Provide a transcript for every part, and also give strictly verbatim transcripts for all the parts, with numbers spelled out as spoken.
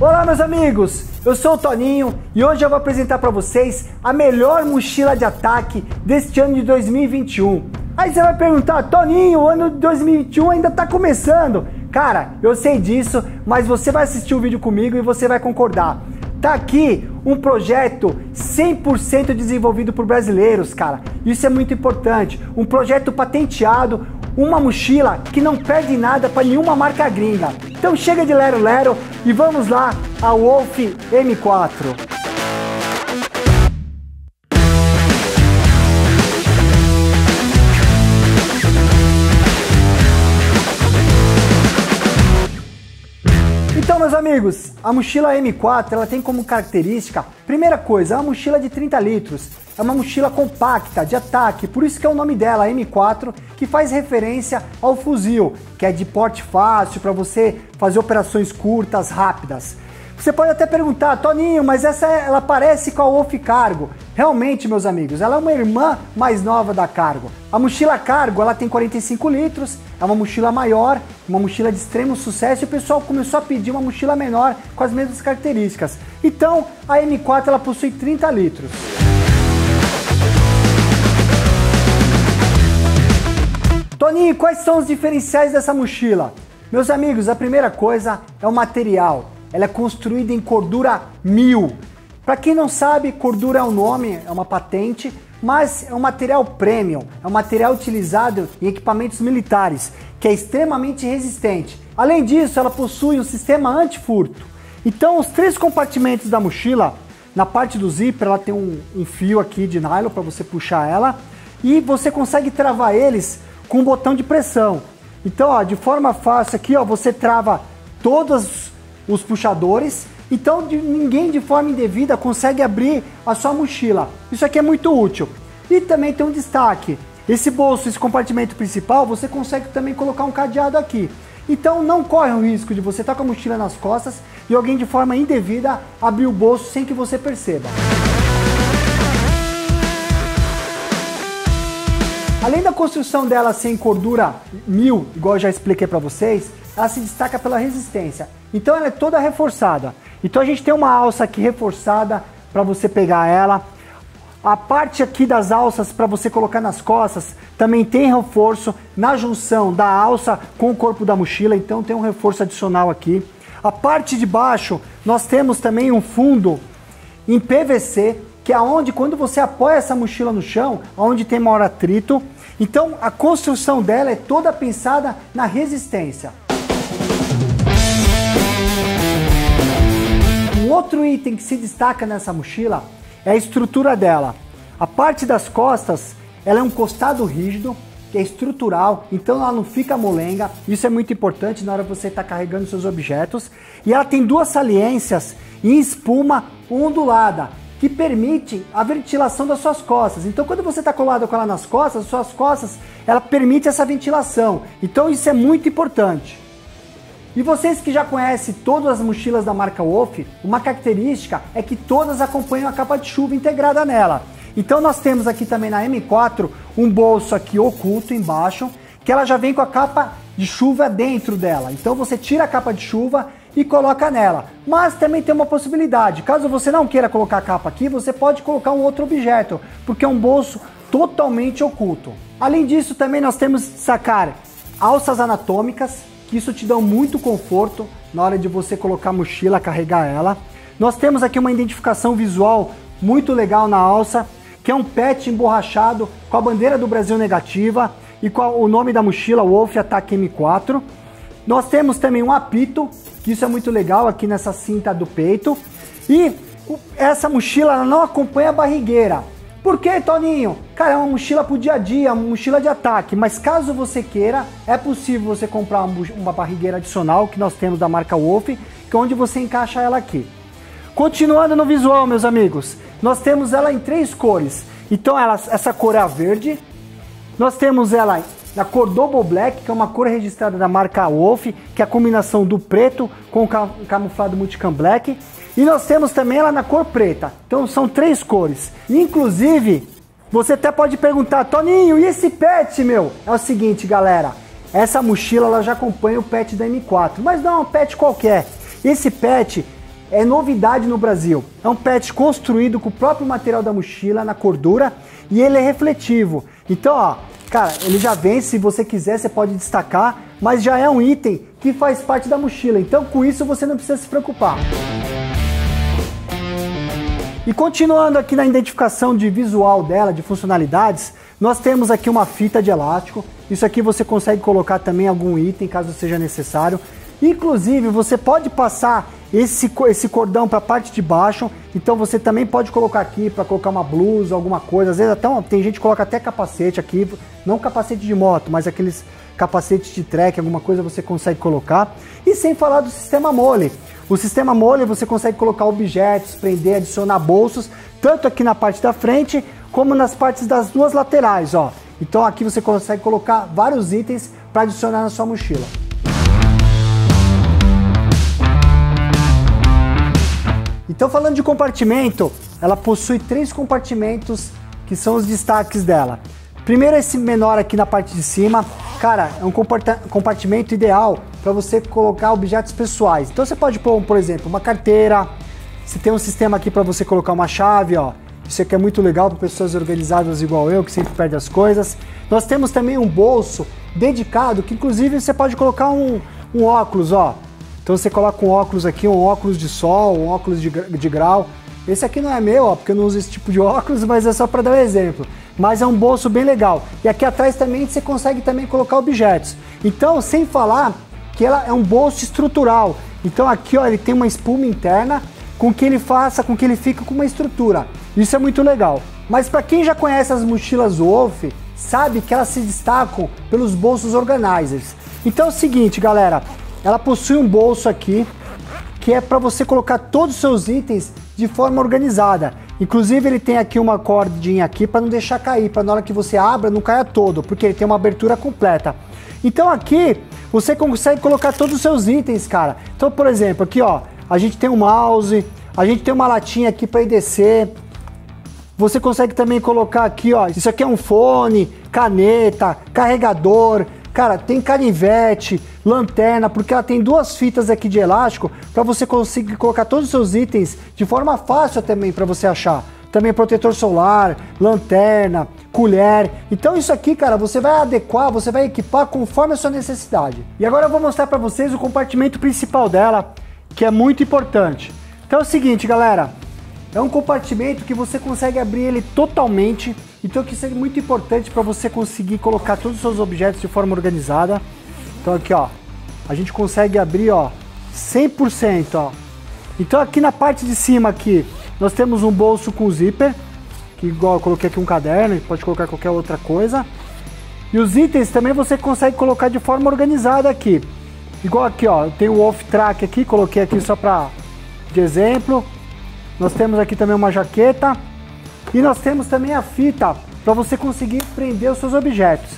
Olá meus amigos, eu sou o Toninho e hoje eu vou apresentar para vocês a melhor mochila de ataque deste ano de dois mil e vinte e um. Aí você vai perguntar, Toninho, o ano de dois mil e vinte e um ainda está começando. Cara, eu sei disso, mas você vai assistir o vídeo comigo e você vai concordar. Tá aqui um projeto cem por cento desenvolvido por brasileiros, cara. Isso é muito importante. Um projeto patenteado, uma mochila que não perde nada para nenhuma marca gringa. Então chega de lero lero e vamos lá ao Wolf M quatro. Então, meus amigos, a mochila M quatro ela tem como característica, primeira coisa, é uma mochila de trinta litros, é uma mochila compacta, de ataque, por isso que é o nome dela, M quatro, que faz referência ao fuzil, que é de porte fácil, para você fazer operações curtas, rápidas. Você pode até perguntar, Toninho, mas essa ela parece com a Wolf Cargo. Realmente, meus amigos, ela é uma irmã mais nova da Cargo. A mochila Cargo ela tem quarenta e cinco litros, é uma mochila maior, uma mochila de extremo sucesso e o pessoal começou a pedir uma mochila menor com as mesmas características. Então, a M quatro ela possui trinta litros. Toninho, quais são os diferenciais dessa mochila? Meus amigos, a primeira coisa é o material. Ela é construída em Cordura mil. Para quem não sabe, Cordura é um nome, é uma patente, mas é um material premium, é um material utilizado em equipamentos militares, que é extremamente resistente. Além disso, ela possui um sistema antifurto. Então, os três compartimentos da mochila, na parte do zíper, ela tem um, um fio aqui de nylon para você puxar ela, e você consegue travar eles com um botão de pressão. Então, ó, de forma fácil aqui, ó, você trava todas os puxadores, então de, ninguém de forma indevida consegue abrir a sua mochila. Isso aqui é muito útil. E também tem um destaque, esse bolso, esse compartimento principal, você consegue também colocar um cadeado aqui. Então não corre o risco de você estar com a mochila nas costas e alguém de forma indevida abrir o bolso sem que você perceba. Além da construção dela ser em Cordura mil, igual eu já expliquei para vocês, ela se destaca pela resistência. Então ela é toda reforçada. Então a gente tem uma alça aqui reforçada para você pegar ela. A parte aqui das alças para você colocar nas costas também tem reforço na junção da alça com o corpo da mochila. Então tem um reforço adicional aqui. A parte de baixo nós temos também um fundo em P V C, que é onde quando você apoia essa mochila no chão, onde tem maior atrito. Então a construção dela é toda pensada na resistência. Um outro item que se destaca nessa mochila é a estrutura dela. A parte das costas, ela é um costado rígido, que é estrutural, então ela não fica molenga. Isso é muito importante na hora que você está carregando seus objetos. E ela tem duas saliências em espuma ondulada, que permite a ventilação das suas costas. Então quando você está colado com ela nas costas, suas costas, ela permite essa ventilação. Então isso é muito importante. E vocês que já conhecem todas as mochilas da marca Wolf, uma característica é que todas acompanham a capa de chuva integrada nela. Então nós temos aqui também na M quatro um bolso aqui oculto embaixo, que ela já vem com a capa de chuva dentro dela. Então você tira a capa de chuva e coloca nela. Mas também tem uma possibilidade, caso você não queira colocar a capa aqui, você pode colocar um outro objeto, porque é um bolso totalmente oculto. Além disso também nós temos de destacar alças anatômicas, que isso te dá muito conforto na hora de você colocar a mochila, carregar ela. Nós temos aqui uma identificação visual muito legal na alça, que é um pet emborrachado com a bandeira do Brasil negativa e com a, o nome da mochila Wolf Attack M quatro. Nós temos também um apito, que isso é muito legal aqui nessa cinta do peito. E essa mochila ela não acompanha a barrigueira. Por que, Toninho? Cara, é uma mochila pro dia a dia, uma mochila de ataque, mas caso você queira, é possível você comprar uma barrigueira adicional que nós temos da marca Wolf, que é onde você encaixa ela aqui. Continuando no visual, meus amigos, nós temos ela em três cores. Então ela, essa cor é a verde, nós temos ela na cor Double Black, que é uma cor registrada da marca Wolf, que é a combinação do preto com o camuflado Multicam Black. E nós temos também ela na cor preta. Então são três cores. Inclusive, você até pode perguntar, Toninho, e esse pet, meu? É o seguinte, galera. Essa mochila ela já acompanha o pet da M quatro, mas não é um pet qualquer. Esse pet é novidade no Brasil. É um patch construído com o próprio material da mochila, na Cordura, e ele é refletivo. Então, ó, cara, ele já vem, se você quiser você pode destacar, mas já é um item que faz parte da mochila, então com isso você não precisa se preocupar. E continuando aqui na identificação de visual dela, de funcionalidades, nós temos aqui uma fita de elástico. Isso aqui você consegue colocar também algum item, caso seja necessário. Inclusive, você pode passar esse, esse cordão para a parte de baixo. Então você também pode colocar aqui para colocar uma blusa, alguma coisa. Às vezes até uma, tem gente que coloca até capacete aqui. Não capacete de moto, mas aqueles capacetes de track, alguma coisa você consegue colocar. E sem falar do sistema MOLLE. O sistema MOLLE você consegue colocar objetos, prender, adicionar bolsos, tanto aqui na parte da frente, como nas partes das duas laterais, ó. Então aqui você consegue colocar vários itens para adicionar na sua mochila. Então, falando de compartimento, ela possui três compartimentos que são os destaques dela. Primeiro, esse menor aqui na parte de cima. Cara, é um compartimento ideal para você colocar objetos pessoais. Então você pode pôr, por exemplo, uma carteira. Você tem um sistema aqui para você colocar uma chave, ó. Isso aqui é muito legal para pessoas organizadas igual eu, que sempre perde as coisas. Nós temos também um bolso dedicado, que inclusive você pode colocar um, um óculos, ó. Então você coloca um óculos aqui, um óculos de sol, um óculos de, de grau. Esse aqui não é meu, ó, porque eu não uso esse tipo de óculos, mas é só para dar um exemplo. Mas é um bolso bem legal. E aqui atrás também você consegue também colocar objetos. Então, sem falar que ela é um bolso estrutural. Então aqui, ó, ele tem uma espuma interna com que ele faça, com que ele fique com uma estrutura. Isso é muito legal. Mas para quem já conhece as mochilas Wolf, sabe que elas se destacam pelos bolsos organizers. Então é o seguinte, galera, ela possui um bolso aqui que é para você colocar todos os seus itens de forma organizada. Inclusive ele tem aqui uma cordinha aqui para não deixar cair, para na hora que você abra não caia todo, porque ele tem uma abertura completa. Então aqui você consegue colocar todos os seus itens, cara. Então, por exemplo, aqui, ó, a gente tem um mouse, a gente tem uma latinha aqui para E D C. Você consegue também colocar aqui, ó, isso aqui é um fone, caneta, carregador. Cara, tem canivete, lanterna, porque ela tem duas fitas aqui de elástico para você conseguir colocar todos os seus itens de forma fácil também para você achar. Também protetor solar, lanterna, colher. Então isso aqui, cara, você vai adequar, você vai equipar conforme a sua necessidade. E agora eu vou mostrar para vocês o compartimento principal dela, que é muito importante. Então é o seguinte, galera, é um compartimento que você consegue abrir ele totalmente. Então que isso é muito importante para você conseguir colocar todos os seus objetos de forma organizada. Então aqui, ó, a gente consegue abrir, ó, cem por cento, ó. Então aqui na parte de cima aqui, nós temos um bolso com zíper, que igual eu coloquei aqui um caderno, pode colocar qualquer outra coisa. E os itens também você consegue colocar de forma organizada aqui. Igual aqui, ó, eu tenho o off-track aqui, coloquei aqui só para de exemplo. Nós temos aqui também uma jaqueta. E nós temos também a fita para você conseguir prender os seus objetos.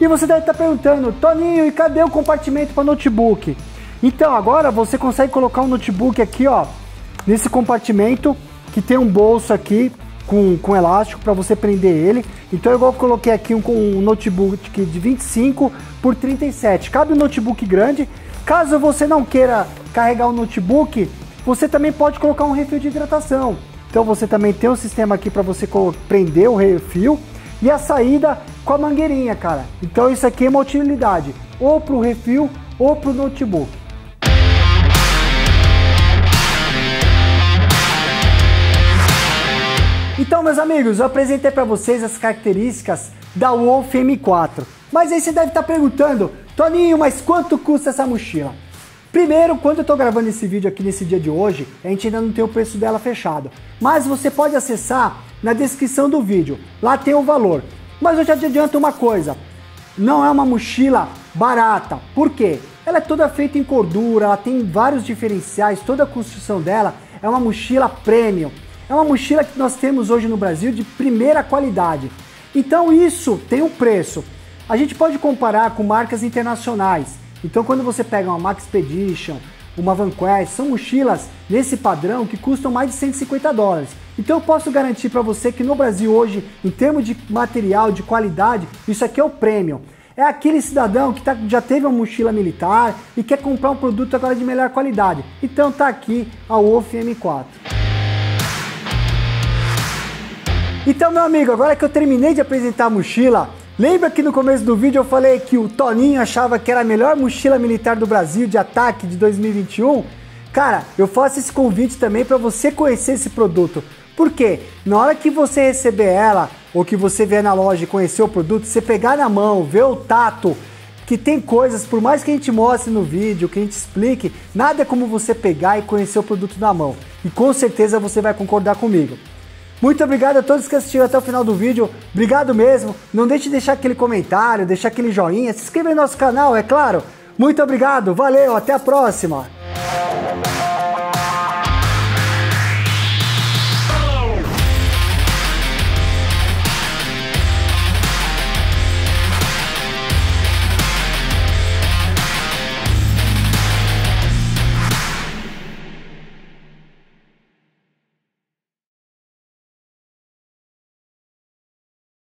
E você deve estar perguntando, Toninho, e cadê o compartimento para notebook? Então agora você consegue colocar um notebook aqui, ó, nesse compartimento que tem um bolso aqui com, com elástico para você prender ele. Então igual eu coloquei aqui um, um notebook de vinte e cinco por trinta e sete, cabe um notebook grande. Caso você não queira carregar um notebook, você também pode colocar um refil de hidratação. Então você também tem um sistema aqui para você prender o refil e a saída com a mangueirinha, cara. Então isso aqui é uma utilidade, ou para o refil ou para o notebook. Então, meus amigos, eu apresentei para vocês as características da Wolf M quatro. Mas aí você deve estar perguntando, Toninho, mas quanto custa essa mochila? Primeiro, quando eu estou gravando esse vídeo aqui nesse dia de hoje, a gente ainda não tem o preço dela fechado. Mas você pode acessar na descrição do vídeo, lá tem o valor. Mas eu já te adianto uma coisa, não é uma mochila barata. Por quê? Ela é toda feita em cordura, ela tem vários diferenciais, toda a construção dela é uma mochila premium. É uma mochila que nós temos hoje no Brasil de primeira qualidade. Então isso tem um preço. A gente pode comparar com marcas internacionais. Então quando você pega uma Maxpedition, uma Vanquest, são mochilas nesse padrão que custam mais de cento e cinquenta dólares. Então eu posso garantir para você que no Brasil hoje, em termos de material, de qualidade, isso aqui é o premium. É aquele cidadão que tá, já teve uma mochila militar e quer comprar um produto agora de melhor qualidade. Então tá aqui a Wolf M quatro. Então, meu amigo, agora que eu terminei de apresentar a mochila, lembra que no começo do vídeo eu falei que o Toninho achava que era a melhor mochila militar do Brasil de ataque de dois mil e vinte e um? Cara, eu faço esse convite também para você conhecer esse produto. Porque na hora que você receber ela, ou que você vier na loja e conhecer o produto, você pegar na mão, ver o tato, que tem coisas, por mais que a gente mostre no vídeo, que a gente explique, nada é como você pegar e conhecer o produto na mão. E com certeza você vai concordar comigo. Muito obrigado a todos que assistiram até o final do vídeo, obrigado mesmo. Não deixe de deixar aquele comentário, deixar aquele joinha, se inscreva no nosso canal, é claro. Muito obrigado, valeu, até a próxima.